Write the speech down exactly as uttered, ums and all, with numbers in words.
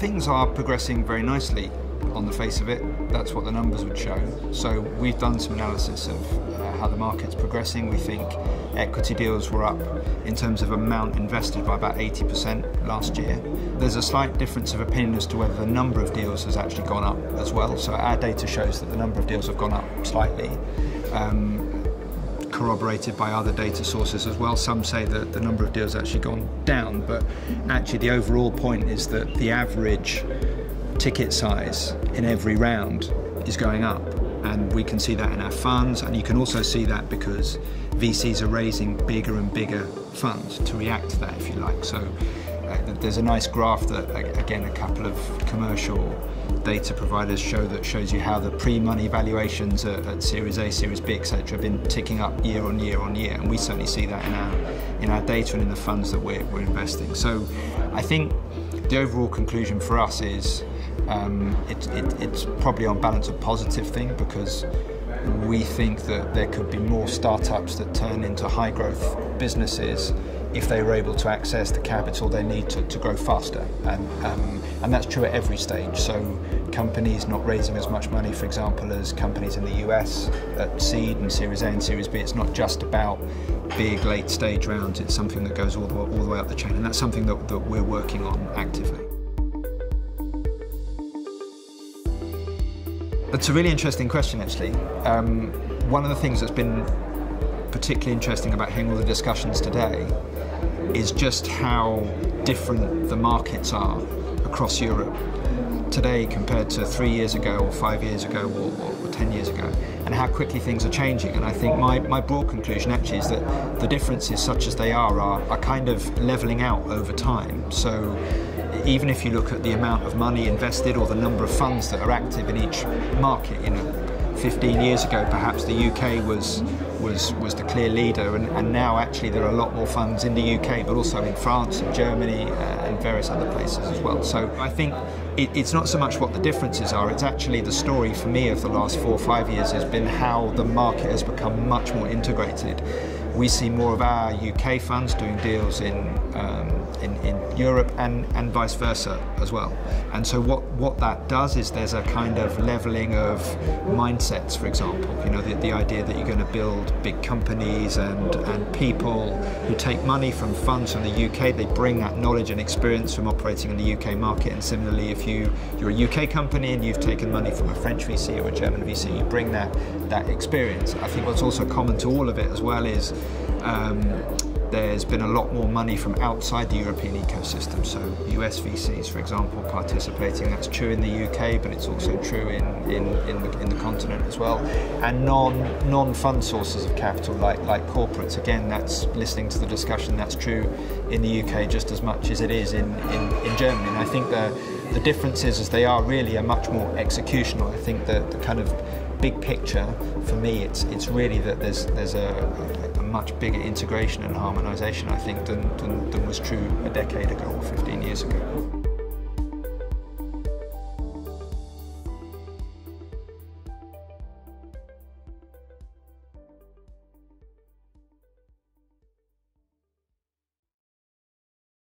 Things are progressing very nicely on the face of it. That's what the numbers would show. So we've done some analysis of uh, how the market's progressing. We think equity deals were up in terms of amount invested by about eighty percent last year. There's a slight difference of opinion as to whether the number of deals has actually gone up as well. So our data shows that the number of deals have gone up slightly, um, corroborated by other data sources as well. Some say that the number of deals actually gone down, but actually the overall point is that the average ticket size in every round is going up, and we can see that in our funds, and you can also see that because V Cs are raising bigger and bigger funds to react to that, if you like. So uh, there's a nice graph that, again, a couple of commercial data providers show that shows you how the pre-money valuations at, at Series A, Series B, et cetera have been ticking up year on year on year, and we certainly see that in our, in our data and in the funds that we're, we're investing. So I think the overall conclusion for us is Um, it, it, it's probably on balance a positive thing, because we think that there could be more startups that turn into high growth businesses if they were able to access the capital they need to, to grow faster, and, um, and that's true at every stage. So companies not raising as much money, for example, as companies in the U S at seed and Series A and Series B. It's not just about big late stage rounds, it's something that goes all the, all the way up the chain, and that's something that, that we're working on actively. That's a really interesting question, actually. Um, one of the things that's been particularly interesting about hearing all the discussions today is just how different the markets are across Europe today compared to three years ago or five years ago or, or, or ten years ago, and how quickly things are changing. And I think my, my broad conclusion actually is that the differences, such as they are, are, are kind of levelling out over time. So even if you look at the amount of money invested or the number of funds that are active in each market, you know, fifteen years ago perhaps the U K was was was the clear leader, and, and now actually there are a lot more funds in the U K, but also in France and Germany uh, and various other places as well. So I think it, it's not so much what the differences are, it's actually the story for me of the last four or five years has been how the market has become much more integrated. We see more of our U K funds doing deals in, um, in, in Europe and, and vice versa as well. And so what, what that does is there's a kind of levelling of mindsets, for example. You know, the, the idea that you're going to build big companies and, and people who take money from funds from the U K, they bring that knowledge and experience from operating in the U K market. And similarly, if you, you're a U K company and you've taken money from a French V C or a German V C, you bring that, that experience. I think what's also common to all of it as well is Um, there's been a lot more money from outside the European ecosystem, so U S V Cs, for example, participating. That's true in the U K, but it's also true in, in, in, the, in the continent as well. And non, non-fund sources of capital, like, like corporates. Again, that's listening to the discussion, that's true in the U K just as much as it is in, in, in Germany. And I think the, the differences, as they are, really are much more executional. I think the, the kind of big picture, for me, it's, it's really that there's, there's a, a much bigger integration and harmonisation, I think, than, than, than was true a decade ago or fifteen years ago.